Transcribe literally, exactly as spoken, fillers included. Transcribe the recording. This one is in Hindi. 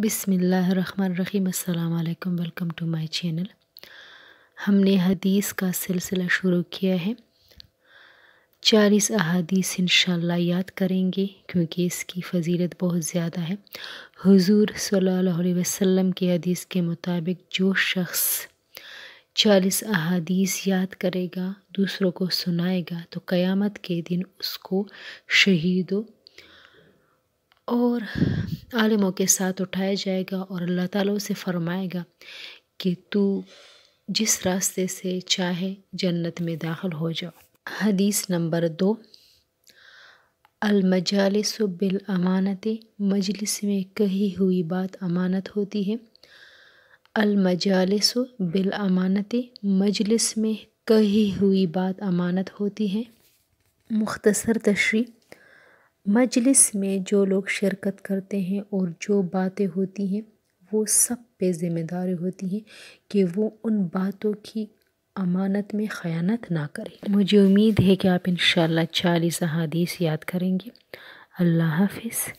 बिस्मिल्लाहिर्रहमानिर्रहीम। अस्सलाम वालेकुम, वेलकम टू माय चैनल। हमने हदीस का सिलसिला शुरू किया है। चालीस अहादीस इंशाल्लाह याद करेंगे क्योंकि इसकी फजीलत बहुत ज़्यादा है। हुजूर सल्लल्लाहु अलैहि वसल्लम की हदीस के मुताबिक जो शख्स चालीस अहादीस याद करेगा, दूसरों को सुनाएगा, तो क़यामत के दिन उसको शहीदों और आलिमों के साथ उठाया जाएगा और अल्लाह ताला से फरमाएगा कि तू जिस रास्ते से चाहे जन्नत में दाखिल हो जाओ। हदीस नंबर दो, अल-मजालिसु बिल अमानते, मजलिस में कही हुई बात अमानत होती है। अल-मजालिसु बिल अमानते, मजलिस में कही हुई बात अमानत होती है। मुख्तसर तशरीह, मजलिस में जो लोग शिरकत करते हैं और जो बातें होती हैं वो सब पे ज़िम्मेदारी होती है कि वो उन बातों की अमानत में ख़यानत ना करें। मुझे उम्मीद है कि आप इंशाल्लाह चालीस अहादीस याद करेंगे। अल्लाह हाफिज़।